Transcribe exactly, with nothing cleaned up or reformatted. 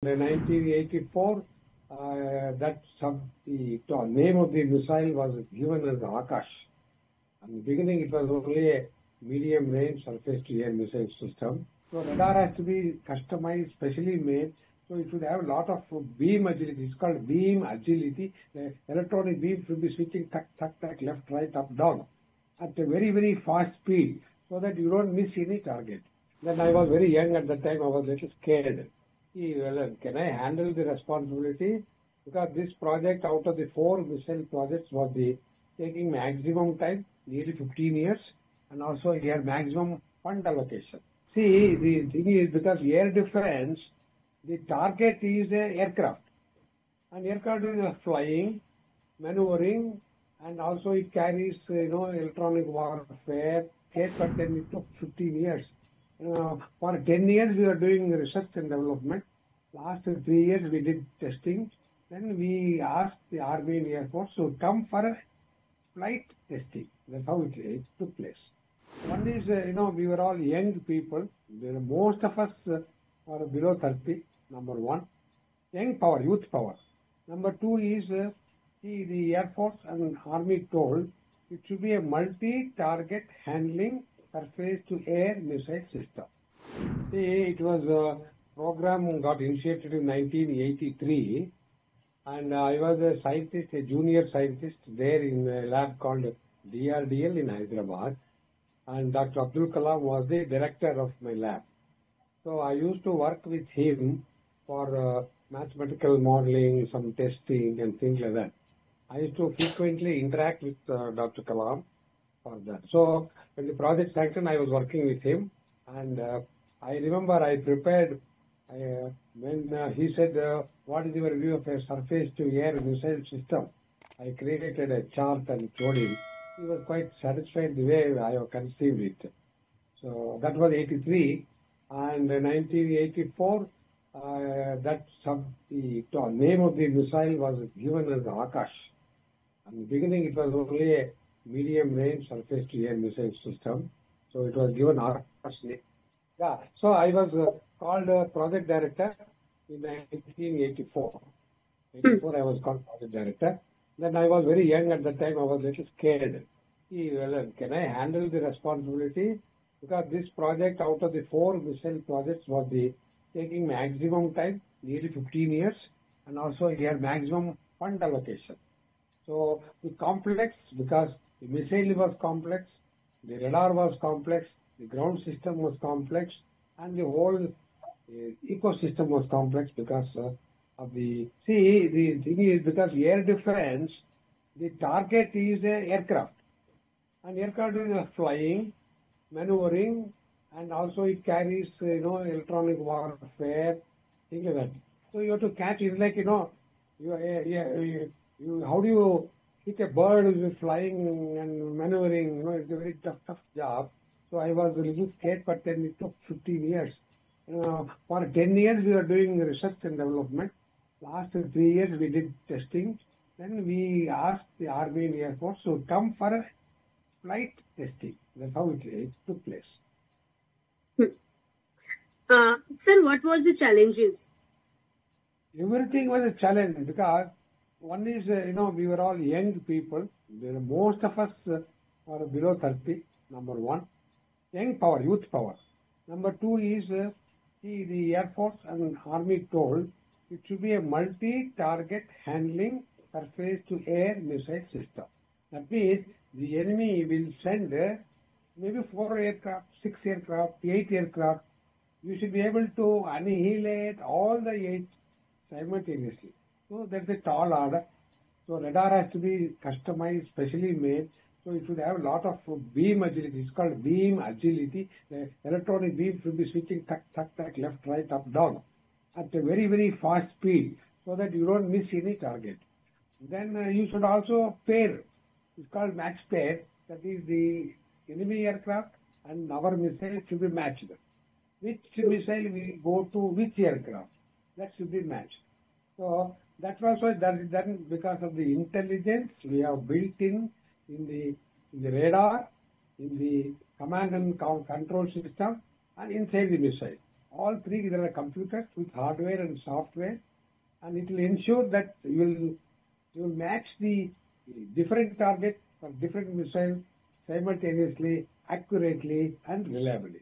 In nineteen eighty-four, uh, that sub, the name of the missile was given as Akash. In the beginning, it was only a medium-range surface-to-air missile system. So radar has to be customized, specially made. So it should have a lot of beam agility. It's called beam agility. The electronic beam should be switching tuck, tuck, tuck, left, right, up, down at a very, very fast speed so that you don't miss any target. Then I was very young at that time. I was a little scared. Well, can I handle the responsibility? Because this project, out of the four missile projects, was the taking maximum time, nearly fifteen years, and also here maximum fund allocation. See, the thing is, because air defense, the target is an aircraft, and aircraft is flying, maneuvering, and also it carries, you know, electronic warfare. But then it took fifteen years. You know, for ten years we were doing research and development. Last three years we did testing. Then we asked the Army and Air Force to come for a flight testing. That's how it, it took place. One is, uh, you know, we were all young people. Most of us uh, are below thirty, number one. Young power, youth power. Number two is, uh, the, the Air Force and Army told it should be a multi-target handling surface-to-air missile system. See, it was a program got initiated in nineteen eighty-three, and I was a scientist, a junior scientist there in a lab called D R D L in Hyderabad, and Doctor Abdul Kalam was the director of my lab. So I used to work with him for uh, mathematical modeling, some testing and things like that. I used to frequently interact with uh, Doctor Kalam for that. So when the project sanctioned, I was working with him, and uh, I remember I prepared, I, uh, when uh, he said, uh, what is your view of a surface-to-air missile system? I created a chart and showed him. He was quite satisfied the way I conceived it. So that was eighty-three, and in nineteen eighty-four, Uh, that sub, the name of the missile was given as Akash. In the beginning, it was only a medium-range surface-to-air missile system, so it was given Akash name. Yeah, so I was uh, called uh, project director in nineteen eighty-four. eighty-four, I was called project director. Then I was very young at that time. I was a little scared. Well, can I handle the responsibility? Because this project, out of the four missile projects, was the taking maximum time, nearly fifteen years, and also here maximum fund allocation. So the complex, because the missile was complex, the radar was complex, the ground system was complex, and the whole uh, ecosystem was complex because uh, of the... See, the thing is, because air defense, the target is an aircraft, and aircraft is flying, maneuvering, and also it carries, you know, electronic warfare, things like that. So you have to catch it like, you know, you, you, you, you, how do you hit a bird with flying and maneuvering? You know, it's a very tough, tough job. So I was a little scared, but then it took fifteen years. You know, for ten years we were doing research and development. Last three years we did testing. Then we asked the Army and Air Force to come for a flight testing. That's how it, it took place. Uh, sir, what was the challenges? Everything was a challenge because one is, uh, you know, we were all young people. Most of us uh, are below thirty, number one. Young power, youth power. Number two is, uh, the, the Air Force and Army told it should be a multi-target handling surface-to-air missile system. That means the enemy will send uh, maybe four aircraft, six aircraft, eight aircraft. You should be able to annihilate all the eight simultaneously. So that's a tall order. So radar has to be customized, specially made. So it should have a lot of beam agility. It's called beam agility. The electronic beam should be switching tuck, tuck, tuck, left, right, up, down at a very, very fast speed so that you don't miss any target. Then uh, you should also pair. It's called match pair. That is the enemy aircraft and our missile should be matched. Which missile will go to which aircraft? That should be matched. So that was why that is done because of the intelligence we have built in in the, in the radar, in the command and control system, and inside the missile. all three, there are computers with hardware and software, and it will ensure that you will, you will match the different target for different missile simultaneously, accurately and reliably.